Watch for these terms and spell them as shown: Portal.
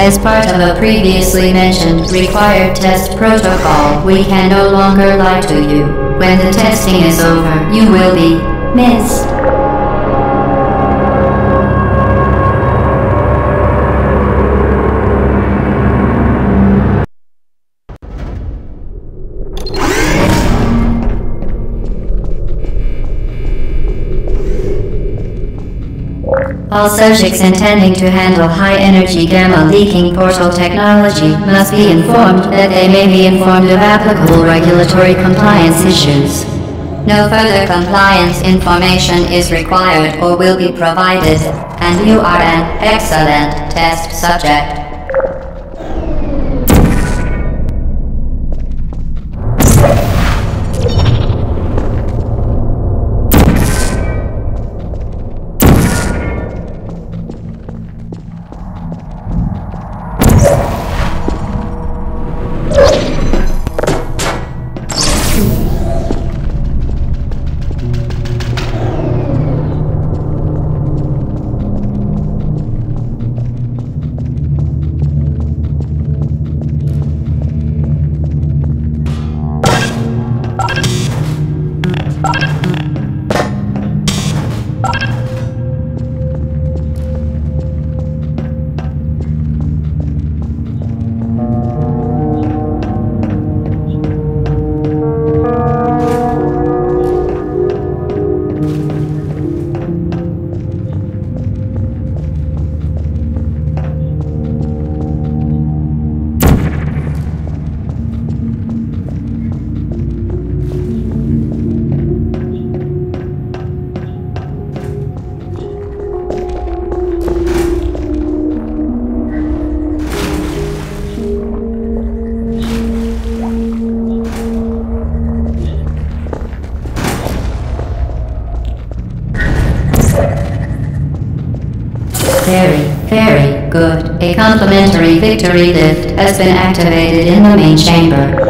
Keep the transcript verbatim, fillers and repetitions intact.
As part of a previously mentioned required test protocol, we can no longer lie to you. When the testing is over, you will be missed. All subjects intending to handle high-energy gamma-leaking portal technology must be informed that they may be informed of applicable regulatory compliance issues. No further compliance information is required or will be provided, and you are an excellent test subject. Very, very good. A complimentary victory lift has been activated in the main chamber.